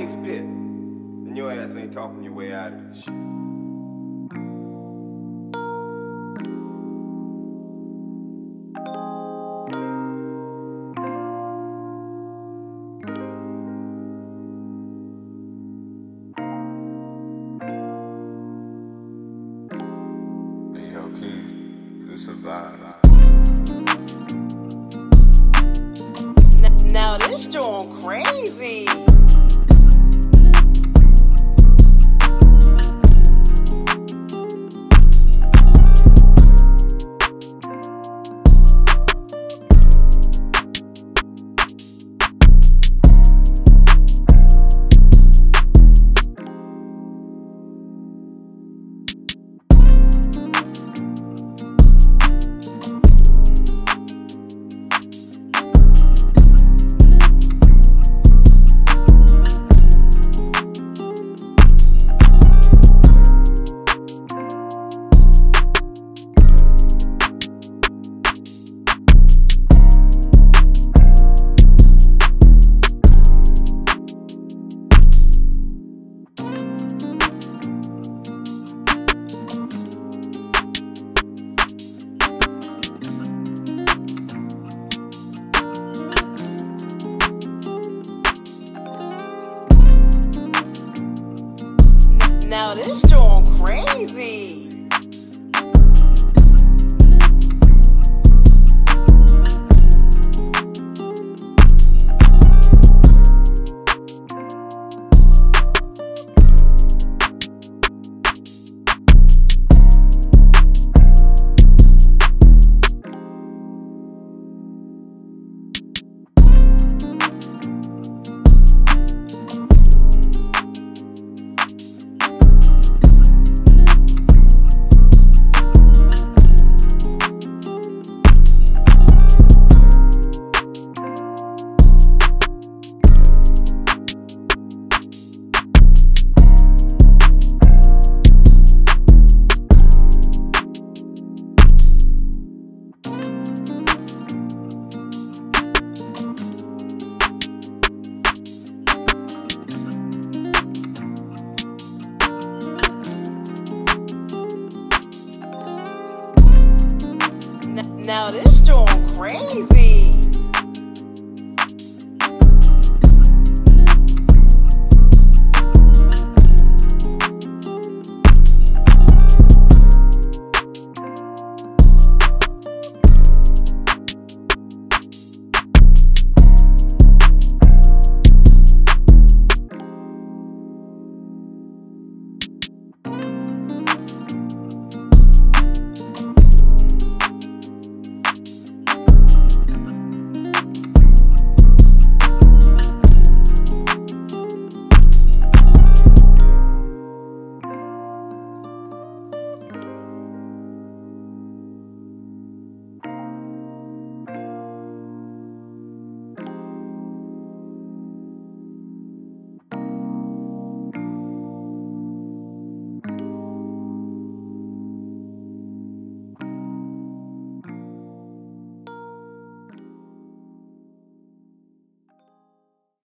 pig spit, then your ass ain't talking your way out of this shit. Hey, yo, Keys, to survive. Now this joint crazy. Now this joint crazy. Now this joint crazy.